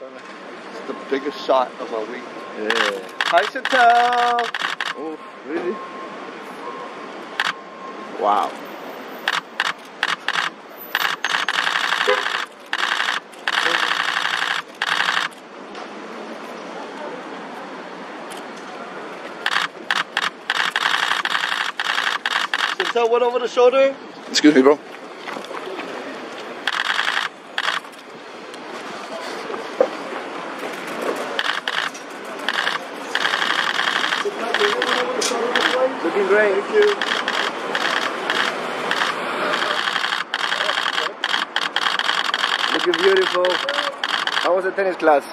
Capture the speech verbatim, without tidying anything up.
It's the biggest shot of our week. Yeah. Hi, Chantel. Oh, really? Wow. Chantel went over the shoulder. Excuse me, bro. Looking great. Thank you. Looking beautiful. How was the tennis class?